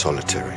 Solitary.